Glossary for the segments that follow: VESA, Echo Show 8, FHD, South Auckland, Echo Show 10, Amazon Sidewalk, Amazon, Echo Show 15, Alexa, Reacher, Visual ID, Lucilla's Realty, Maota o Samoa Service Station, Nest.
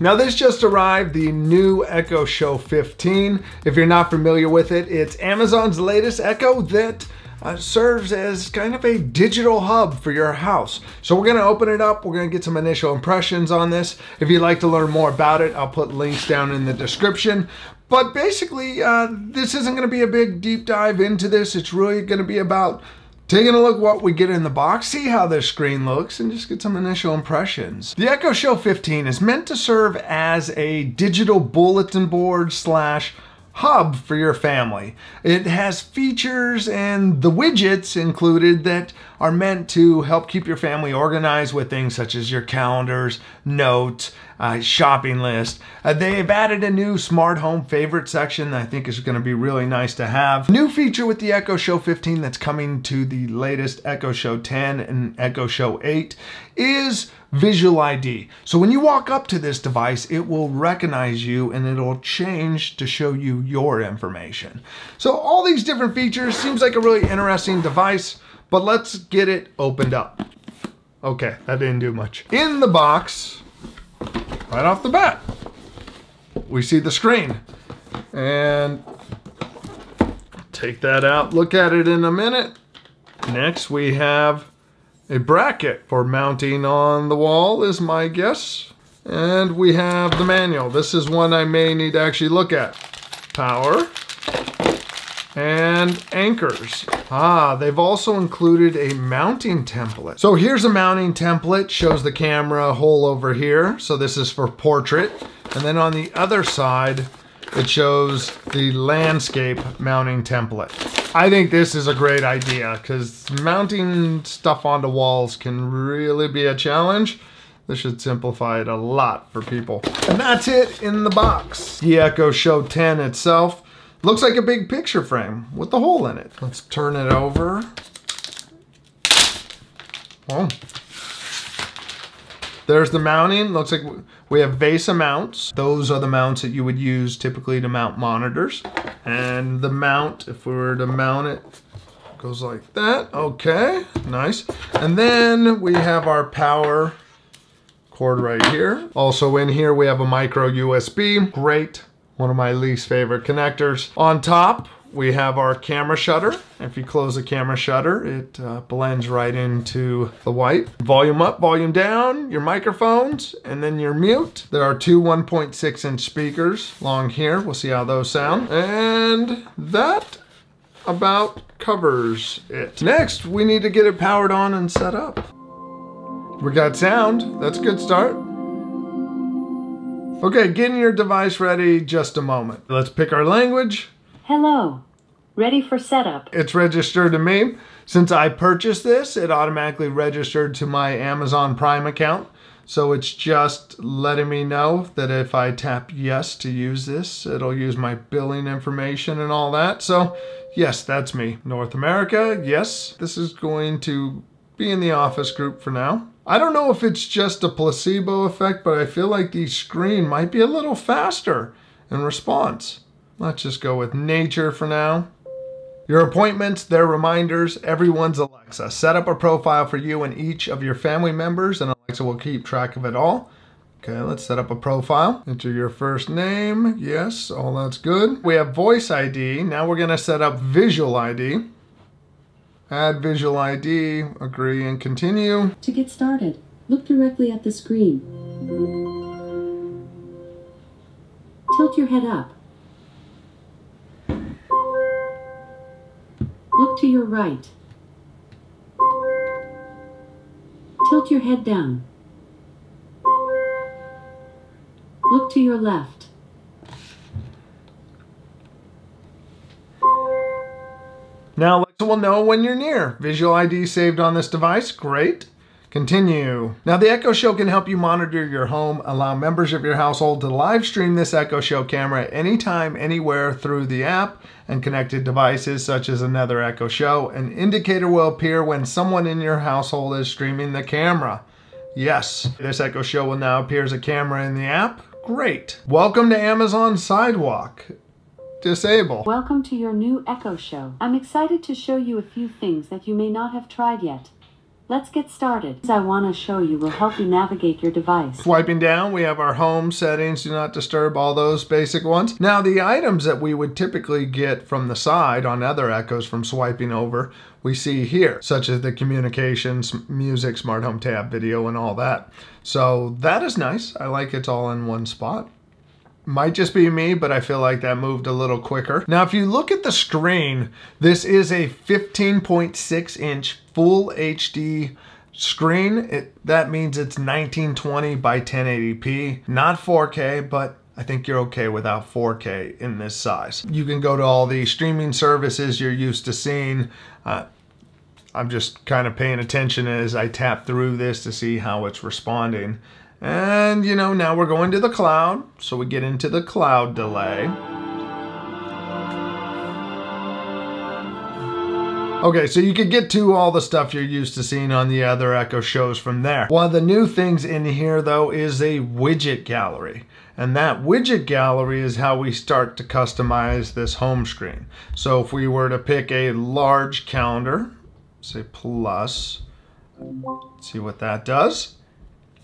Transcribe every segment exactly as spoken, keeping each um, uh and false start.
Now this just arrived, the new Echo Show fifteen. If you're not familiar with it, it's Amazon's latest Echo that uh, serves as kind of a digital hub for your house. So we're gonna open it up, we're gonna get some initial impressions on this. If you'd like to learn more about it, I'll put links down in the description. But basically, uh, this isn't gonna be a big deep dive into this. It's really gonna be about taking a look at what we get in the box, see how their screen looks, and just get some initial impressions. The Echo Show fifteen is meant to serve as a digital bulletin board slash hub for your family. It has features and the widgets included that are meant to help keep your family organized with things such as your calendars, notes, uh, shopping list. Uh, they've added a new smart home favorite section that I think is gonna be really nice to have. New feature with the Echo Show fifteen that's coming to the latest Echo Show ten and Echo Show eight is Visual I D. So when you walk up to this device, it will recognize you and it'll change to show you your information. So all these different features, seems like a really interesting device, but let's get it opened up. Okay, that didn't do much. In the box, right off the bat, we see the screen. And take that out, look at it in a minute. Next we have a bracket for mounting on the wall is my guess. And we have the manual. This is one I may need to actually look at. Power and anchors. Ah, they've also included a mounting template. So here's a mounting template, shows the camera hole over here. So this is for portrait. And then on the other side, it shows the landscape mounting template. I think this is a great idea because mounting stuff onto walls can really be a challenge. This should simplify it a lot for people. And that's it in the box. The Echo Show ten itself looks like a big picture frame with a hole in it. Let's turn it over. Oh. There's the mounting. Looks like we have VESA mounts. Those are the mounts that you would use typically to mount monitors. And the mount, if we were to mount it, goes like that. Okay, nice. And then we have our power cord right here. Also in here, we have a micro U S B. Great, one of my least favorite connectors. On top, we have our camera shutter. If you close the camera shutter, it uh, blends right into the white. Volume up, volume down, your microphones, and then your mute. There are two one point six inch speakers along here. We'll see how those sound. And that about covers it. Next, we need to get it powered on and set up. We got sound, that's a good start. Okay, getting your device ready, just a moment. Let's pick our language. Hello. Ready for setup. It's registered to me. Since I purchased this, it automatically registered to my Amazon Prime account. So it's just letting me know that if I tap yes to use this, it'll use my billing information and all that. So yes, that's me. North America, yes. This is going to be in the office group for now. I don't know if it's just a placebo effect, but I feel like the screen might be a little faster in response. Let's just go with nature for now. Your appointments, their reminders, everyone's Alexa. Set up a profile for you and each of your family members, and Alexa will keep track of it all. Okay, let's set up a profile. Enter your first name. Yes, all that's good. We have voice I D. Now we're gonna set up visual I D. Add visual I D, agree, and continue. To get started, look directly at the screen. Tilt your head up. Look to your right. Tilt your head down. Look to your left. Now Alexa will know when you're near. Visual I D saved on this device, great. Continue. Now the Echo Show can help you monitor your home, allow members of your household to live stream this Echo Show camera at any time, anywhere through the app and connected devices such as another Echo Show. An indicator will appear when someone in your household is streaming the camera. Yes, this Echo Show will now appear as a camera in the app. Great. Welcome to Amazon Sidewalk. Disable. Welcome to your new Echo Show. I'm excited to show you a few things that you may not have tried yet. Let's get started. I want to show you will help you navigate your device. Swiping down, we have our home settings, do not disturb, all those basic ones. Now the items that we would typically get from the side on other Echoes from swiping over, we see here, such as the communications, music, smart home tab, video, and all that. So that is nice. I like it's all in one spot. Might just be me, but I feel like that moved a little quicker. Now, if you look at the screen, this is a fifteen point six inch full H D screen. It, that means it's nineteen twenty by ten eighty p, not four K, but I think you're okay without four K in this size. You can go to all the streaming services you're used to seeing. Uh, I'm just kind of paying attention as I tap through this to see how it's responding. And you know, now we're going to the cloud, so we get into the cloud delay. Okay, so you could get to all the stuff you're used to seeing on the other Echo shows from there. One of the new things in here though is a widget gallery. And that widget gallery is how we start to customize this home screen. So if we were to pick a large calendar, say plus, let's see what that does.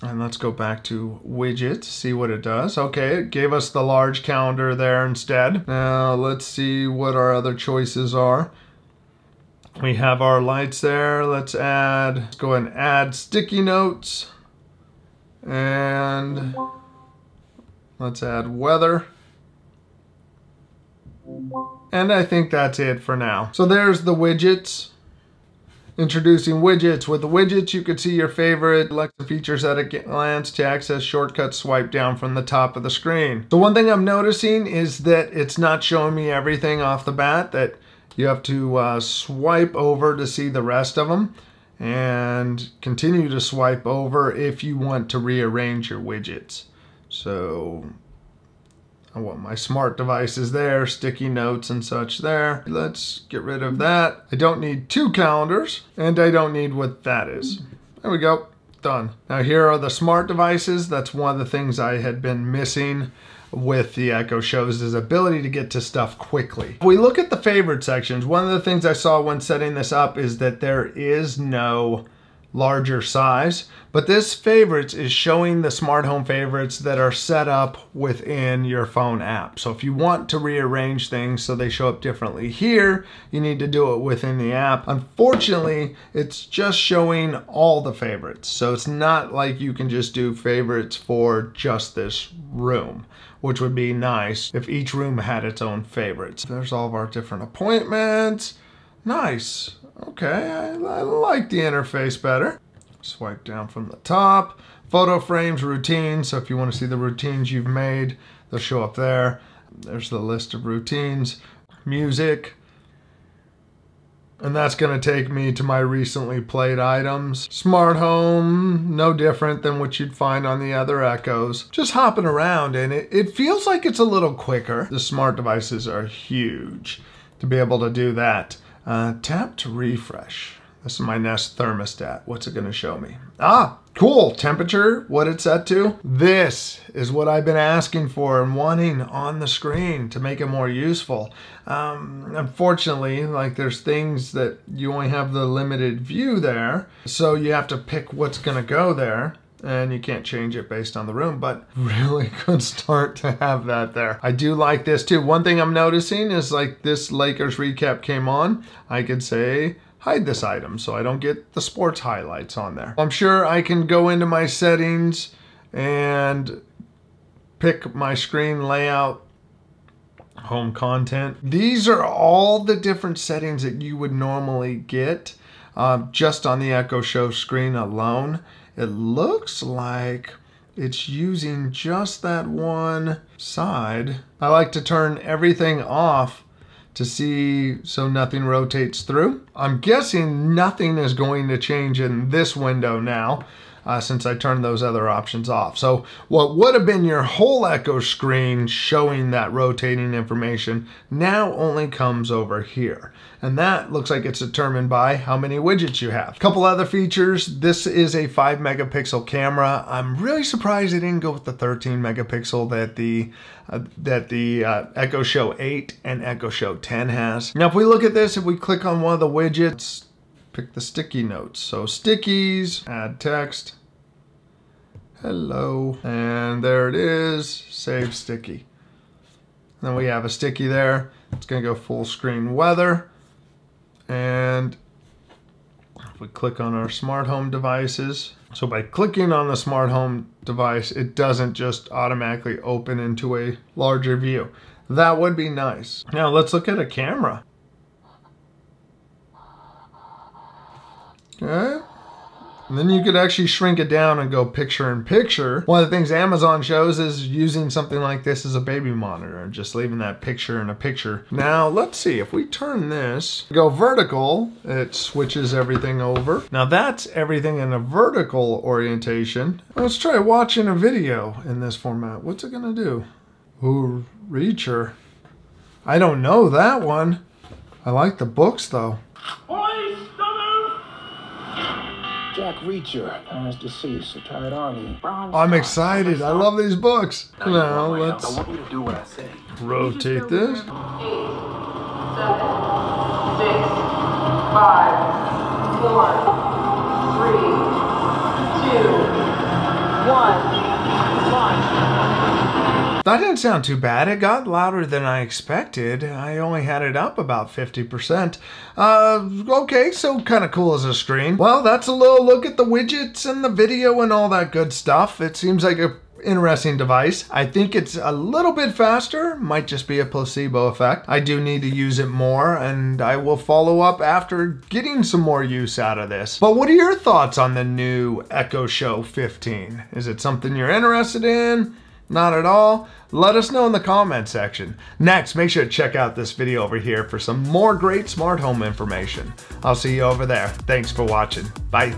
And let's go back to widgets, see what it does. Okay, it gave us the large calendar there instead. Now let's see what our other choices are. We have our lights there. Let's add, let's go ahead and add sticky notes. And let's add weather. And I think that's it for now. So there's the widgets. Introducing widgets. With the widgets, you could see your favorite Alexa features at a glance to access shortcuts, swipe down from the top of the screen. The one thing I'm noticing is that it's not showing me everything off the bat, that you have to uh, swipe over to see the rest of them, and continue to swipe over if you want to rearrange your widgets. So I want my smart devices there, sticky notes and such there. Let's get rid of that. I don't need two calendars, and I don't need what that is. There we go, done. Now here are the smart devices. That's one of the things I had been missing with the Echo shows, is ability to get to stuff quickly. If we look at the favorite sections, one of the things I saw when setting this up is that there is no larger size, but this favorites is showing the smart home favorites that are set up within your phone app. So if you want to rearrange things so they show up differently here, you need to do it within the app. Unfortunately, it's just showing all the favorites. So it's not like you can just do favorites for just this room, which would be nice if each room had its own favorites. There's all of our different appointments. Nice. Okay, I, I like the interface better. Swipe down from the top. Photo frames, routines. So if you want to see the routines you've made, they'll show up there. There's the list of routines. Music. And that's going to take me to my recently played items. Smart home, no different than what you'd find on the other Echoes. Just hopping around, and it, it feels like it's a little quicker. The smart devices are huge to be able to do that. Uh, tap to refresh. This is my Nest thermostat. What's it gonna show me? Ah, cool, temperature, what it's set to. This is what I've been asking for and wanting on the screen to make it more useful. Um, unfortunately, like there's things that you only have the limited view there, so you have to pick what's gonna go there, and you can't change it based on the room, but really good start to have that there. I do like this too. One thing I'm noticing is like this Lakers recap came on, I could say, hide this item so I don't get the sports highlights on there. I'm sure I can go into my settings and pick my screen layout, home content. These are all the different settings that you would normally get uh, just on the Echo Show screen alone. It looks like it's using just that one side. I like to turn everything off to see so nothing rotates through. I'm guessing nothing is going to change in this window now uh, since I turned those other options off. So what would have been your whole Echo screen showing that rotating information now only comes over here. And that looks like it's determined by how many widgets you have. A couple other features. This is a five megapixel camera. I'm really surprised they didn't go with the thirteen megapixel that the uh, that the uh, Echo Show eight and Echo Show ten has. Now, if we look at this, if we click on one of the widgets, pick the sticky notes. So stickies, add text, hello, and there it is, save sticky. Then we have a sticky there. It's gonna go full screen weather. And if we click on our smart home devices, so by clicking on the smart home device, it doesn't just automatically open into a larger view. That would be nice. Now let's look at a camera. Okay. And then you could actually shrink it down and go picture in picture. One of the things Amazon shows is using something like this as a baby monitor and just leaving that picture in a picture. Now let's see, if we turn this, go vertical, it switches everything over. Now that's everything in a vertical orientation. Let's try watching a video in this format. What's it gonna do? Ooh, Reacher. I don't know that one. I like the books though. Jack Reacher on his deceased, so tired army. I'm excited. I love these books. Now let's rotate this. eight, seven, six, five, four, three, two, one, one. That didn't sound too bad. It got louder than I expected. I only had it up about fifty percent. Uh, okay, so kind of cool as a screen. Well, that's a little look at the widgets and the video and all that good stuff. It seems like a interesting device. I think it's a little bit faster, might just be a placebo effect. I do need to use it more, and I will follow up after getting some more use out of this. But what are your thoughts on the new Echo Show fifteen? Is it something you're interested in? Not at all? Let us know in the comment section. Next, make sure to check out this video over here for some more great smart home information. I'll see you over there. Thanks for watching. Bye.